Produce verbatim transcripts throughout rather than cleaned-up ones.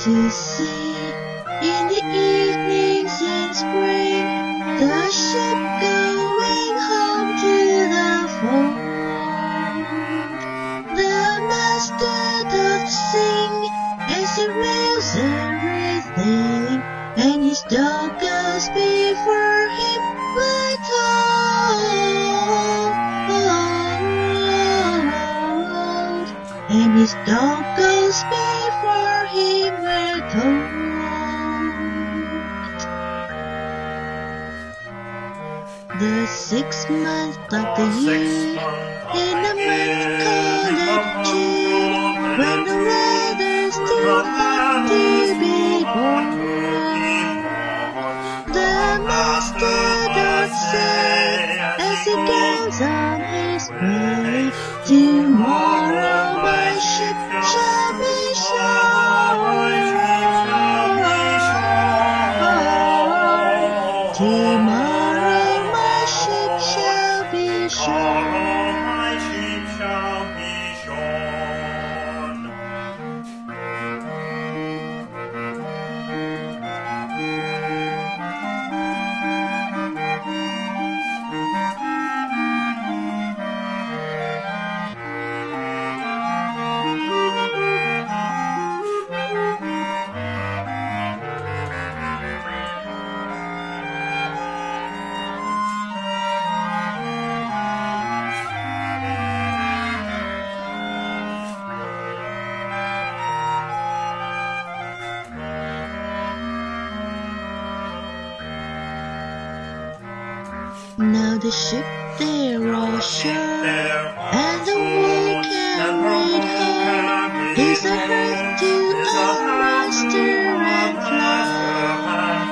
to see. In the evenings in spring, the ship going home to the fold. The master doth sing as he wills everything, and his dog goes before him like old. And his dog goes before him like old. The sixth month of the year, in the month called June, when the weather's still hot to be born, the master doth say as he goes on his way, tomorrow my ship shall be shorn. Tomorrow now the ship they're all ashore, and the wool carried home is a hearth to a master and flock.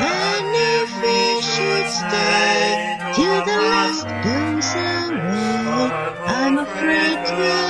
And if we should stay till the last goes away, I'm afraid we'll